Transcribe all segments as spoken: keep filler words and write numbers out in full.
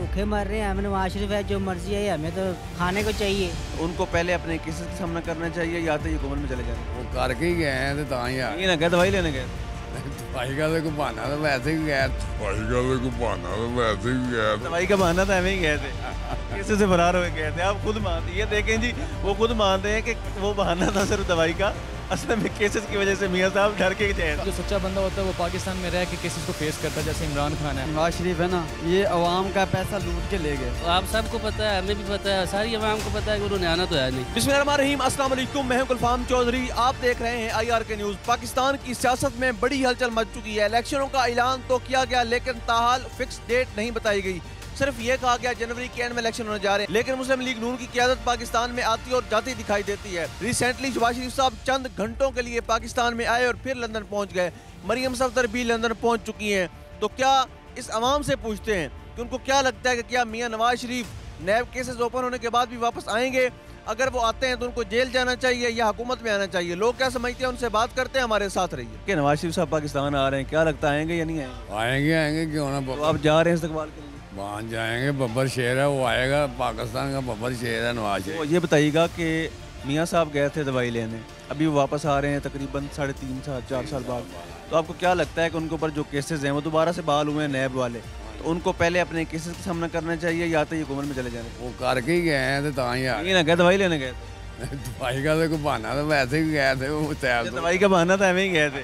भूखे मर रहे हैं, हमें नवाज शरीफ है जो मर्जी है, हमें तो खाने को चाहिए। उनको पहले अपने केसेस का सामना करना चाहिए या तो ये घूमन में चले जाए। वो करके ही गए हैं तो ये ना गए दवाई लेने गए, दवाई का तो बहाना था, वैसे ही गया दवाई का तो बहाना था वैसे ही गया दवाई का बहाना था, हमें ही गए थे, केसेस से फरार हुए गए थे। आप खुद मानते, ये देखें जी, वो खुद मानते हैं कि वो बहाना था सिर्फ दवाई का, असल में केसेस की वजह से मियाँ साहब डर के गए। जो सच्चा बंदा होता है वो पाकिस्तान में रह के केसेस को फेस करता है, जैसे इमरान खान है, नवाज शरीफ है ना, ये आवाम का पैसा लूट के ले गए। आप सबको पता है, हमें भी पता है, सारी आवाम को पता है कि उन्होंने आना तो है नहीं। बिस्मिल्लाहिर्रहमानिर्रहीम, अस्सलाम वालेकुम, मैं हूं गुलफाम चौधरी, आप देख रहे हैं I R K news. Pakistan की सियासत में बड़ी हलचल मच चुकी है। इलेक्शनों का ऐलान तो किया गया लेकिन ताहाल फिक्स डेट नहीं बताई गई, सिर्फ ये कहा गया जनवरी के एंड में इलेक्शन होने जा रहे हैं। लेकिन मुस्लिम लीग नून की क़यादत पाकिस्तान में आती और जाती दिखाई देती है। रिसेंटली शहबाज शरीफ साहब चंद घंटों के लिए पाकिस्तान में आए और फिर लंदन पहुंच गए। मरियम सफदर भी लंदन पहुंच चुकी हैं। तो क्या इस आवाम से पूछते हैं कि उनको क्या लगता है कि क्या Mian Nawaz Sharif NAB cases open होने के बाद भी वापस आएंगे? अगर वो आते हैं तो उनको जेल जाना चाहिए या हुकूमत में आना चाहिए? लोग क्या समझते हैं, उनसे बात करते हैं। हमारे साथ रहिए कि नवाज शरीफ साहब पाकिस्तान आ रहे हैं, क्या लगता है आएंगे या नहीं आएंगे? आएंगे आएंगे क्यों ना, आप जा रहे हैं इस्तकबाल के लिए, वहाँ जाएंगे, बब्बर शेर है, वो आएगा, पाकिस्तान का बब्बर शेर है नवाज शरीफ। तो ये बताइएगा कि मियाँ साहब गए थे दवाई लेने, अभी वो वापस आ रहे हैं तकरीबन साढ़े तीन साल चार साल बाद, तो आपको क्या लगता है कि उनके ऊपर जो केसेस हैं वो दोबारा से बहाल हुए हैं नैब वाले, तो उनको पहले अपने केसेस का सामना करना चाहिए या तो ये घूमन में चले जाए? वो करके ही गए हैं तो ये ना गए दवाई लेने गए, दवाई का तो बहाना था, वैसे ही गए थे, वो दवाई का बहाना था, हमें ही गए थे,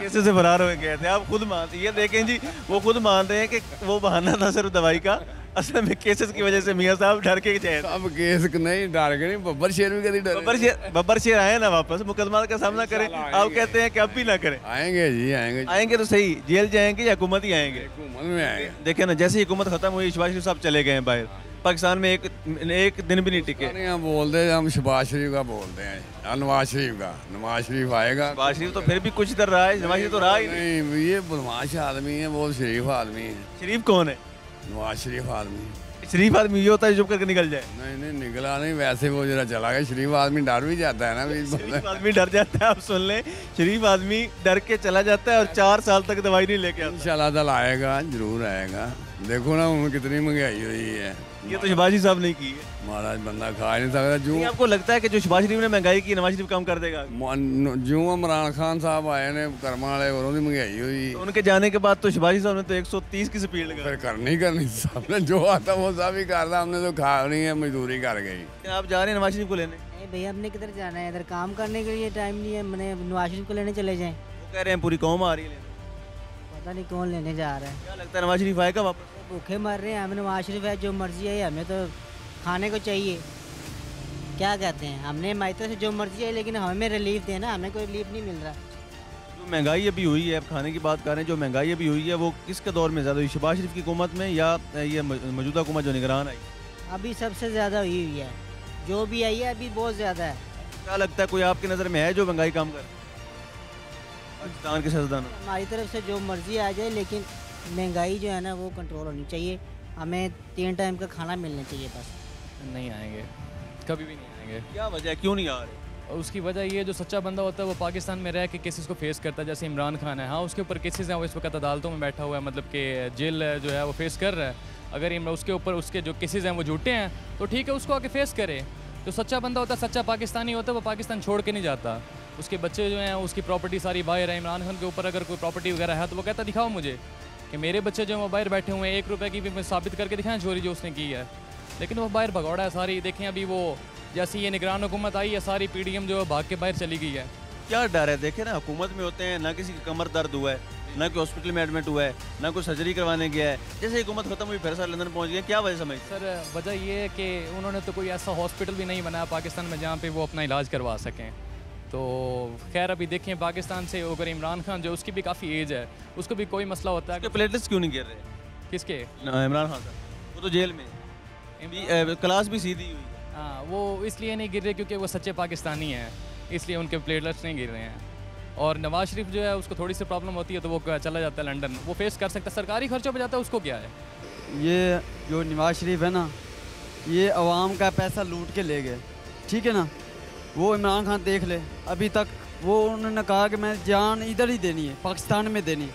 केसेस से फरार हुए गए थे। आप खुद मानते, ये देखें जी, वो खुद मानते हैं कि वो बहाना था सिर्फ दवाई का, असल में केसेस की वजह से मियाँ साहब डर के गए। अब केस नहीं डर के नहीं, बब्बर शेर भी कभी डर, बब्बर शेर बब्बर शेर आए ना वापस, मुकदमा का सामना करें। आप कहते हैं कि अब भी ना करें। आएंगे जी, आएंगे आएंगे तो सही, जेल जाएंगे या हुकूमत ही आएंगे? हुकूमत में आएंगे। देखे ना, जैसे ही हुकूमत खत्म हुई शहबाज शरीफ साहब चले गए बाहर, पाकिस्तान में एक एक दिन भी नहीं टिके। हम बोलते हैं, हम शहबाज शरीफ का बोलते हैं, नवाज शरीफ का, नवाज शरीफ आएगा। नवाज शरीफ तो फिर भी कुछ इधर रहा है, नवाज शरीफ तो रहा ही नहीं। ये बदमाश आदमी है, बहुत शरीफ आदमी है। शरीफ कौन है? नवाज शरीफ आदमी। शरीफ आदमी ये होता है चुप करके निकल जाए? नहीं नहीं, निकला नहीं, वैसे वो जरा चला गया। शरीफ आदमी डर भी जाता है ना, शरीफ आदमी डर जाता है। आप सुन लें, शरीफ आदमी डर के चला जाता है और चार साल तक दवाई नहीं लेके आता। इंशाअल्लाह आएगा, जरूर आएगा। देखो ना उन्होंने कितनी महंगाई हुई है, ये तो शहबाज साहब ने की है। महाराज बंदा खा नहीं सकता। जो आपको लगता है कि जो शहबाज शरीफ ने महंगाई की नवाज शरीफ काम कर देगा? जो इमरान खान साहब आए ने कर्मा वाले, उन्होंने महंगाई हुई, उनके जाने के बाद तो शहबाज साहब ने तो एक सौ तीस की स्पीड लगा, फिर करनी करनी साहब ने जो आता वो साहब ही करता। हमने तो खा नहीं है, मजदूरी कर गई। आप जा रहे हैं नवाज शरीफ को लेने? नहीं भैया, हमने किधर जाना है, इधर काम करने के लिए टाइम नहीं है, मैंने नवाज शरीफ को लेने चले जाए। वो कह रहे हैं पूरी कौम आ रही है, पता नहीं कौन लेने जा रहा है। क्या लगता है नवाज शरीफ आएगा वापस? भूखे मर रहे हैं, हमें नवाज शरीफ है जो मर्जी है, हमें तो खाने को चाहिए। क्या कहते हैं, हमने मायतों से जो मर्जी है, लेकिन हमें रिलीफ देना, हमें कोई रिलीफ नहीं मिल रहा। जो महंगाई अभी हुई है, अब खाने की बात कर रहे हैं, जो महंगाई अभी हुई है वो किसके दौर में ज़्यादा हुई, शहबाज शरीफ की हुकूमत में या ये मौजूदा हुकूमत जो निगरान आई? अभी सबसे ज़्यादा हुई हुई है, जो भी आई है अभी बहुत ज़्यादा है। क्या लगता है कोई आपकी नज़र में है जो महंगाई काम कर? पाकिस्तान के सदस्यदान हमारी तरफ से जो मर्जी आ जाए, लेकिन महंगाई जो है ना वो कंट्रोल होनी चाहिए। हमें तीन टाइम का खाना मिलना चाहिए। बस नहीं आएंगे, कभी भी नहीं आएंगे। क्या वजह, क्यों नहीं आ रहे? और उसकी वजह ये, जो सच्चा बंदा होता है वो पाकिस्तान में रह के केसेस को फेस करता है, जैसे इमरान खान है। हाँ, उसके ऊपर केसेस हैं, वो इस वक्त अदालतों में बैठा हुआ है, मतलब कि जेल जो है वो फेस कर रहा है। अगर उसके ऊपर उसके जो केसेस हैं वो झूठे हैं तो ठीक है, उसको आके फेस करे। जो सच्चा बंदा होता है, सच्चा पाकिस्तानी होता है, वो पाकिस्तान छोड़ के नहीं जाता। उसके बच्चे जो हैं, उसकी प्रॉपर्टी सारी बाहर है। इमरान खान के ऊपर अगर कोई प्रॉपर्टी वगैरह है तो वो कहता दिखाओ मुझे कि मेरे बच्चे जो वो बाहर बैठे हुए हैं, एक रुपए की भी साबित करके दिखाएं चोरी जो उसने की है। लेकिन वो बाहर भगौड़ा है सारी। देखें अभी वो जैसे ये निगरान हुकूमत आई है, सारी पीडीएम जो है भाग के बाहर चली गई है। क्या डर है? देखें ना, हुकूमत में होते हैं ना, किसी की कमर दर्द हुआ है, ना कोई हॉस्पिटल में एडमिट हुआ है, ना कोई सर्जरी करवाने गया है। जैसे हुकूमत खत्म हुई फिर सर लंदन पहुँच गया। क्या वजह समझ? सर वजह ये है कि उन्होंने तो कोई ऐसा हॉस्पिटल भी नहीं बनाया पाकिस्तान में जहाँ पर वो अपना इलाज करवा सकें। तो खैर अभी देखें पाकिस्तान से होकर इमरान खान जो, उसकी भी काफ़ी एज है, उसको भी कोई मसला होता है। प्लेटलेट्स क्यों नहीं गिर रहे? किसके? इमरान खान साहब। वो तो जेल में, क्लास भी सीधी हुई। हाँ, वो इसलिए नहीं गिर रहे क्योंकि वो सच्चे पाकिस्तानी हैं, इसलिए उनके प्लेटलेट्स नहीं गिर रहे हैं। और नवाज शरीफ जो है उसको थोड़ी सी प्रॉब्लम होती है तो वो चला जाता है लंदन, वो फेस कर सकता है, सरकारी खर्चों पर जाता है, उसको क्या है। ये जो नवाज शरीफ है ना, ये आवाम का पैसा लूट के ले गए, ठीक है ना। वो इमरान खान देख ले, अभी तक वो उन्होंने कहा कि मैं जान इधर ही देनी है, पाकिस्तान में देनी है,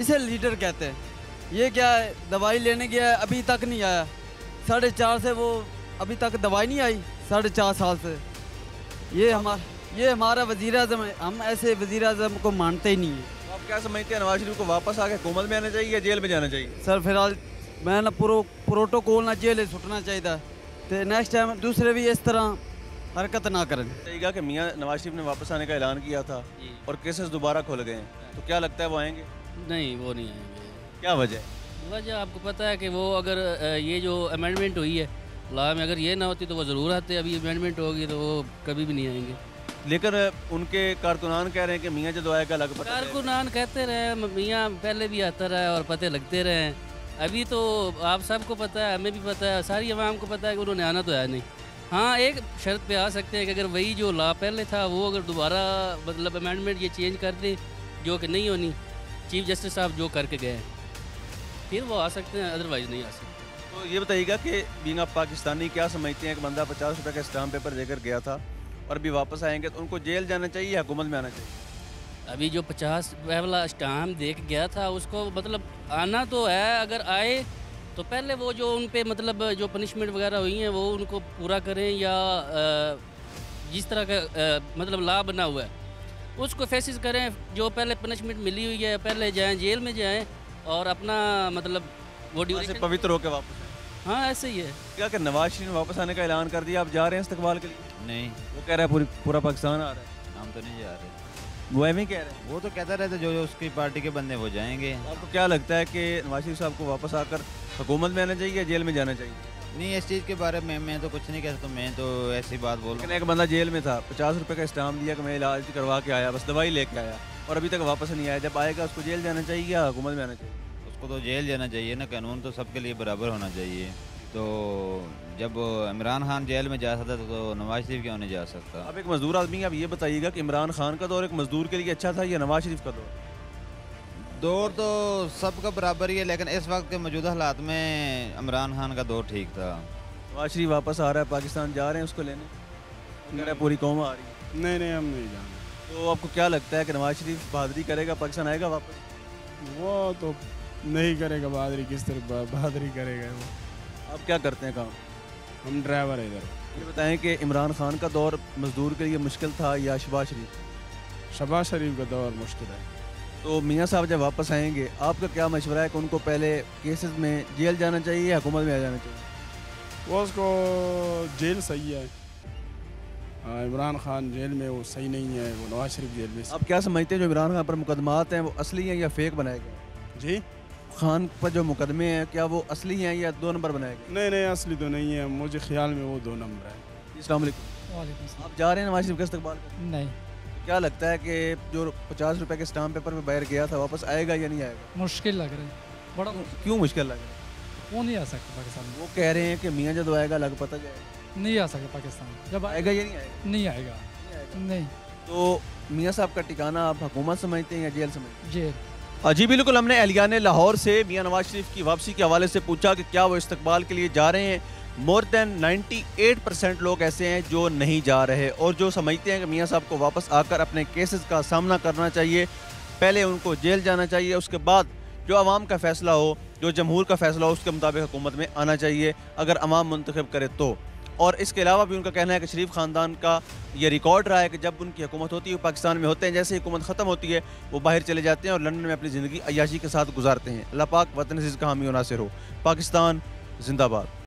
इसे लीडर कहते हैं। ये क्या है, दवाई लेने गया है, अभी तक नहीं आया। साढ़े चार से वो अभी तक दवाई नहीं आई, साढ़े चार साल से। ये हमारा ये हमारा वज़ीर आज़म है, हम ऐसे वज़ीर आज़म को मानते ही नहीं है। आप क्या समझते हैं, नवाज शरीफ को वापस आके हुकूमत में आना चाहिए या जेल में जाना चाहिए? सर फिलहाल मैं ना पूरा प्रोटोकॉल ना जेल सुटना चाहिए, तो नेक्स्ट टाइम दूसरे भी इस तरह हरकत ना करें। कहेगा कि मियाँ नवाज शरीफ ने वापस आने का ऐलान किया था और केसेस दोबारा खुल गए हैं, तो क्या लगता है वो आएंगे? नहीं, वो नहीं आएंगे। क्या वजह? वजह आपको पता है कि वो अगर ये जो अमेंडमेंट हुई है लॉ में, अगर ये ना होती तो वो ज़रूर आते। अभी अमेंडमेंट होगी तो वो कभी भी नहीं आएंगे। लेकिन उनके कारकुनान कह रहे हैं कि मियाँ जो आएगा अलग। कारकुनान कहते रहे मियाँ पहले भी आता रहा और पते लगते रहे। अभी तो आप सबको पता है, हमें भी पता है, सारी आवाम को पता है कि उन्होंने आना तो है नहीं। हाँ, एक शर्त पे आ सकते हैं कि अगर वही जो लॉ पहले था वो अगर दोबारा मतलब अमेंडमेंट ये चेंज कर दें, जो कि नहीं होनी, चीफ जस्टिस साहब जो करके गए हैं, फिर वो आ सकते हैं, अदरवाइज़ नहीं आ सकते। तो ये बताइएगा कि बींग पाकिस्तानी क्या समझते हैं, एक बंदा पचास रुपये का स्टाम्प पेपर देकर गया था और अभी वापस आएंगे तो उनको जेल जाना चाहिए या हुकूमत में आना चाहिए? अभी जो पचास रुपये वाला स्टाम्प देख गया था उसको मतलब आना तो है, अगर आए तो पहले वो जो उन पर मतलब जो पनिशमेंट वगैरह हुई हैं वो उनको पूरा करें, या जिस तरह का मतलब ला बना हुआ है उसको फेसिस करें। जो पहले पनिशमेंट मिली हुई है पहले जाएं, जेल में जाएं और अपना मतलब वो ड्यूटी पवित्र होकर वापस। हाँ, ऐसे ही है। क्या कि नवाज शरीफ ने वापस आने का ऐलान कर दिया, आप जा रहे हैं इस्तकबाल के लिए? नहीं, वो कह रहा है पूरी पूरा पाकिस्तान आ रहा है। हम तो नहीं जा रहे, वो एम ही कह रहे हैं। वो तो कहता रहता है जो जो उसकी पार्टी के बंदे वो जाएंगे। आपको क्या लगता है कि नवाज शरीफ साहब को वापस आकर हुकूमत में आना चाहिए या जेल में जाना चाहिए? नहीं, इस चीज़ के बारे में मैं तो कुछ नहीं कह सकता, मैं तो ऐसी बात बोल रहा हूँ। एक बंदा जेल में था, पचास रुपये का स्टाम्प दिया कि मैं इलाज करवा के आया, बस दवाई लेके आया और अभी तक वापस नहीं आया। जब आएगा उसको जेल जाना चाहिए या हुकूमत में आना चाहिए? उसको तो जेल जाना चाहिए ना, कानून तो सबके लिए बराबर होना चाहिए। तो जब इमरान खान जेल में जा सकता था तो नवाज शरीफ क्यों नहीं जा सकता? अब एक मज़दूर आदमी, आप ये बताइएगा कि इमरान खान का दौर एक मज़दूर के लिए अच्छा था या नवाज शरीफ का दौर? दौर तो सबका बराबर ही है, लेकिन इस वक्त के मौजूदा हालात में इमरान खान का दौर ठीक था। नवाज शरीफ वापस आ रहा है, पाकिस्तान जा रहे हैं उसको लेने, पूरी कौम आ रही है। नहीं नहीं, हम नहीं जा रहे। तो आपको क्या लगता है कि नवाज शरीफ बहादुरी करेगा, पाकिस्तान आएगा वापस? वो तो नहीं करेगा बहादुरी, किस तरह बहादुरी करेगा वो। आप क्या करते हैं काम? हम ड्राइवर हैं इधर। ये बताएँ कि इमरान खान का दौर मजदूर के लिए मुश्किल था या शहबाज शरीफ? शहबाज शरीफ का दौर मुश्किल है। तो मियाँ साहब जब वापस आएंगे आपका क्या मशवरा है कि उनको पहले केसेस में जेल जाना चाहिए या हुकूमत में आ जाना चाहिए? वो उसको जेल सही है, इमरान खान जेल में वो सही नहीं है, वो नवाज शरीफ जेल में। आप क्या समझते हैं जो इमरान खान पर मुकदमात हैं वो असली हैं या फेक बनाए गए? जी, खान पर जो मुकदमे हैं क्या वो असली हैं या दो नंबर बनाए गए? नहीं नहीं, असली तो नहीं है, मुझे ख्याल में वो दो नंबर है। अस्सलाम वालेकुम, आप जा रहे हैं नवाज शरीफ का इस्तकबाल? नहीं। क्या लगता है कि जो पचास रुपए के स्टाम्प पेपर में बैर गया था वापस आएगा या नहीं आएगा? मुश्किल लग रहा है, बड़ा मुश्किल। क्यों मुश्किल लग रहा है? वो नहीं आ सकता पाकिस्तान। वो कह रहे हैं कि मियाँ जब आएगा अलग पता जाएगा। नहीं आ सकता पाकिस्तान, जब आएगा या नहीं आएगा? नहीं आएगा, नहीं। तो मियाँ साहब का ठिकाना आप हुकूमत समझते हैं या जेल समझते हैं? जेल। जी बिल्कुल, हमने एहलियाने लाहौर से मियाँ नवाज शरीफ की वापसी के हवाले से पूछा कि क्या वो इस्तकबाल के लिए जा रहे हैं। मोर देन अट्ठानवे परसेंट लोग ऐसे हैं जो नहीं जा रहे और जो समझते हैं कि मियाँ साहब को वापस आकर अपने केसेस का सामना करना चाहिए, पहले उनको जेल जाना चाहिए, उसके बाद जो आवाम का फ़ैसला हो, जो जमहूर का फ़ैसला हो, उसके मुताबिक हुकूमत में आना चाहिए अगर आवाम मुंतखब करे तो। और इसके अलावा भी उनका कहना है कि शरीफ ख़ानदान का ये रिकॉर्ड रहा है कि जब उनकी हुकूमत होती है पाकिस्तान में होते हैं, जैसे ही हुकूमत ख़त्म होती है वो बाहर चले जाते हैं और लंदन में अपनी ज़िंदगी अय्याशी के साथ गुजारते हैं। अल्लाह पाक वतन अज़ीज़ का हामी व नासिर हो। पाकिस्तान जिंदाबाद।